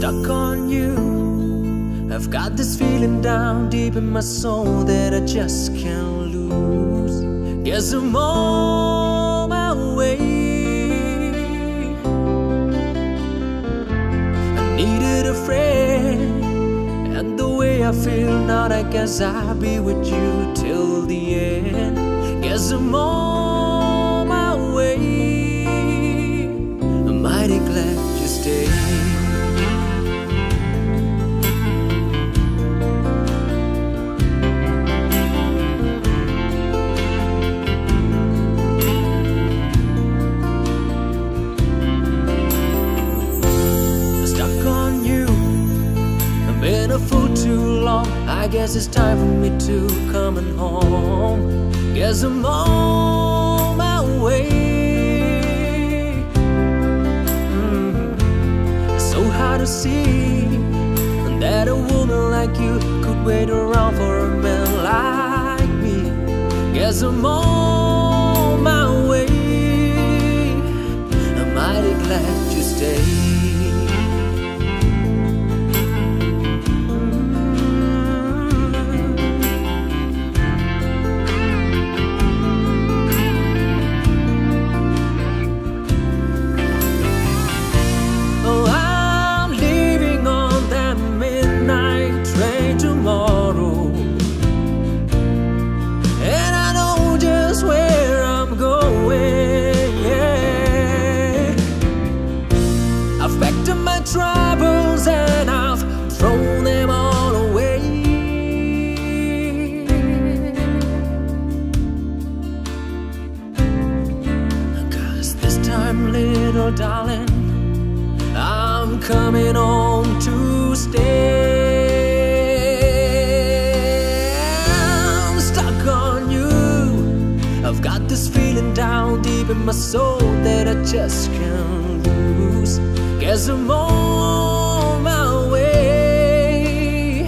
stuck on you. I've got this feeling down deep in my soul that I just can't lose. Guess I'm on my way. I needed a friend, and the way I feel now, I guess I'll be with you till the end. Guess I'm on my way. I'm mighty glad you stayed. I guess it's time for me to come on home. Guess I'm on my way. So hard to see that a woman like you could wait around for a man like me. Guess I'm on my way. I'm mighty glad you stayed. Troubles and I've thrown them all away. Cause this time, little darling, I'm coming home to stay. I'm stuck on you. I've got this feeling down deep in my soul that I just can't lose. Guess I'm on my way.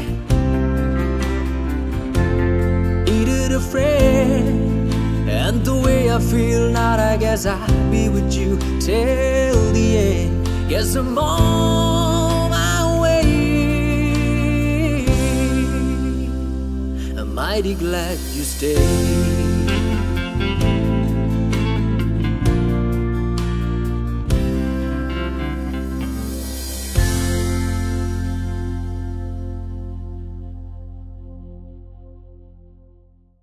Needed a friend, and the way I feel now, I guess I'll be with you till the end. Guess I'm on my way. I'm mighty glad you stayed.